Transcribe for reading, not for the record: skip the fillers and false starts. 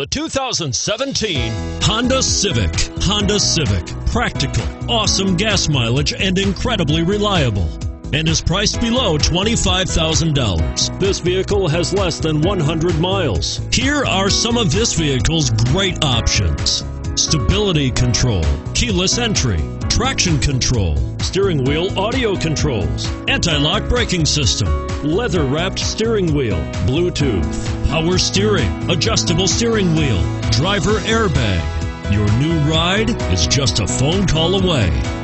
The 2017 Honda Civic. Honda Civic. Practical, awesome gas mileage, and incredibly reliable, and is priced below $25,000. This vehicle has less than 100 miles. Here are some of this vehicle's great options: stability control, keyless entry, traction control, steering wheel audio controls, anti-lock braking system, leather-wrapped steering wheel, Bluetooth, power steering, adjustable steering wheel, driver airbag. Your new ride is just a phone call away.